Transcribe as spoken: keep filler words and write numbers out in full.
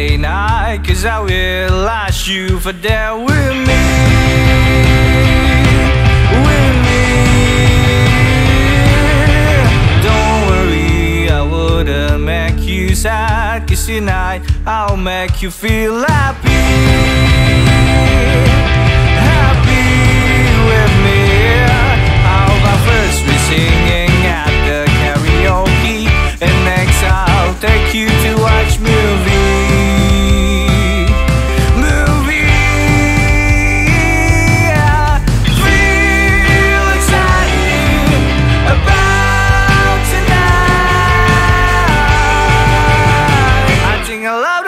Friday night, cause I realized you were there with me, with me. Don't worry, I wouldn't make you sad, cause tonight I'll make you feel happy. I